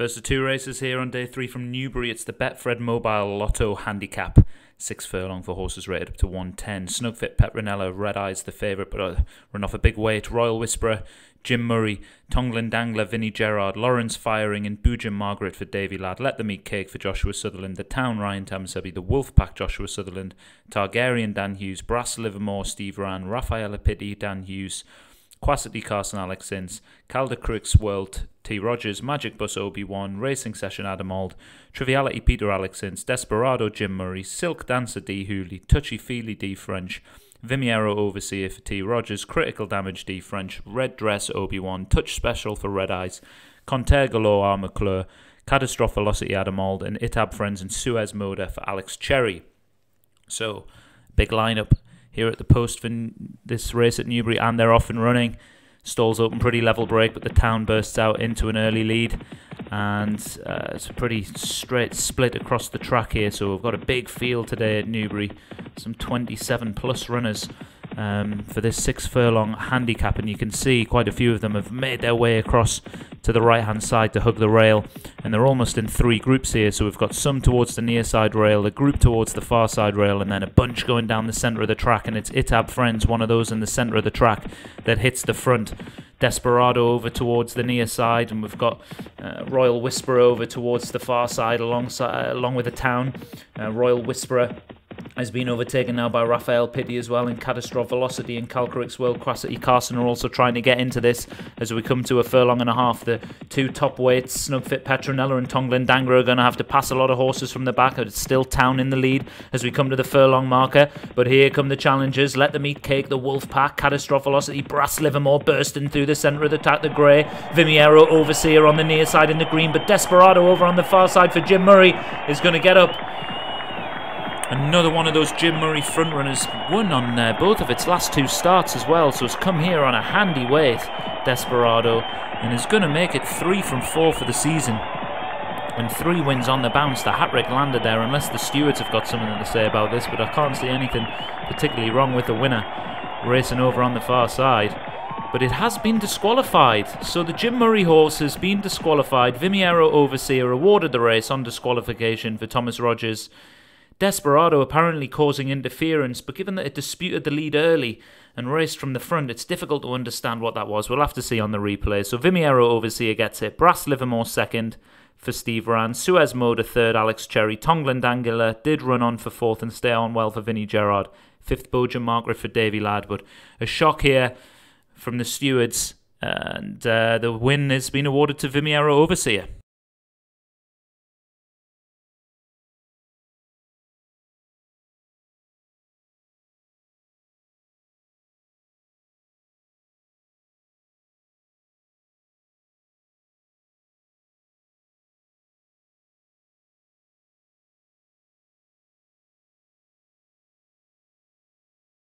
First of two races here on day three from Newbury. It's the Betfred Mobile Lotto Handicap. 6 furlong for horses rated up to 110. Snugfit, Petronella, Red Eye's the favourite, but run off a big weight. Royal Whisperer, Jim Murray, Tonglen Dangler, Vinnie Gerrard, Lawrence Firing, and Buja Margaret for Davy Ladd. Let Them Eat Cake for Joshua Sutherland. The Town, Ryan Tamasebi. The Wolfpack, Joshua Sutherland. Targaryen, Dan Hughes. Brass Livermore, Steve Rann. Rafaela Pitti, Dan Hughes. Quasity, Carson, Alex Ince. Calder Cricks, World, T. Rogers. Magic Bus, Obi-Wan. Racing Session, Adam Auld. Triviality, Peter, Alex Ince. Desperado, Jim Murray. Silk Dancer, D Hooley. Touchy Feely, D French. Vimiero Overseer for T. Rogers. Critical Damage, D French. Red Dress, Obi-Wan. Touch Special for Red Eyes. Conter Galore, R. McClure. Catastrophic Velocity, Adam Auld. And Itab Friends and Suez Moda for Alex Cherry. So, big lineup here at the post for this race at Newbury, and they're off and running. Stalls open pretty level break, but the Town bursts out into an early lead, and it's a pretty straight split across the track here, so we've got a big field today at Newbury. Some 27 plus runners for this 6 furlong handicap, and you can see quite a few of them have made their way across to the right hand side to hug the rail, and they're almost in 3 groups here. So we've got some towards the near side rail, a group towards the far side rail, and then a bunch going down the centre of the track. And it's Itab Friends, one of those in the centre of the track, that hits the front. Desperado over towards the near side, and we've got Royal Whisperer over towards the far side along with the Town. Royal Whisperer has been overtaken now by Rafael Pitti as well, and Catastrophic Velocity and Calcaric's World, Quasity Carson are also trying to get into this as we come to a 1.5 furlong. The 2 top weights, Snugfit Petronella and Tonglen Dangler, are going to have to pass a lot of horses from the back. It's still Town in the lead as we come to the 1 furlong marker, but here come the challengers. Let Them Eat Cake, the Wolfpack, Catastrophic Velocity, Brass Livermore bursting through the centre of the track, the grey, Vimiero Overseer on the near side in the green, but Desperado over on the far side for Jim Murray is going to get up. Another one of those Jim Murray frontrunners, won on both of its last 2 starts as well, so it's come here on a handy weight, Desperado, and is going to make it 3 from 4 for the season, and 3 wins on the bounce. The hat-trick landed there, unless the stewards have got something to say about this, but I can't see anything particularly wrong with the winner racing over on the far side. But it has been disqualified. So the Jim Murray horse has been disqualified. Vimiero Overseer awarded the race on disqualification for Thomas Rogers. Desperado apparently causing interference, but given that it disputed the lead early and raced from the front, it's difficult to understand what that was. We'll have to see on the replay. So Vimiero Overseer gets it. Brass Livermore second for Steve Rann. Suez Moda third, Alex Cherry. Tonglen Dangler did run on for 4th and stay on well for Vinnie Gerrard. 5th, Buja Margaret for Davy Ladd. But a shock here from the stewards, and the win has been awarded to Vimiero Overseer.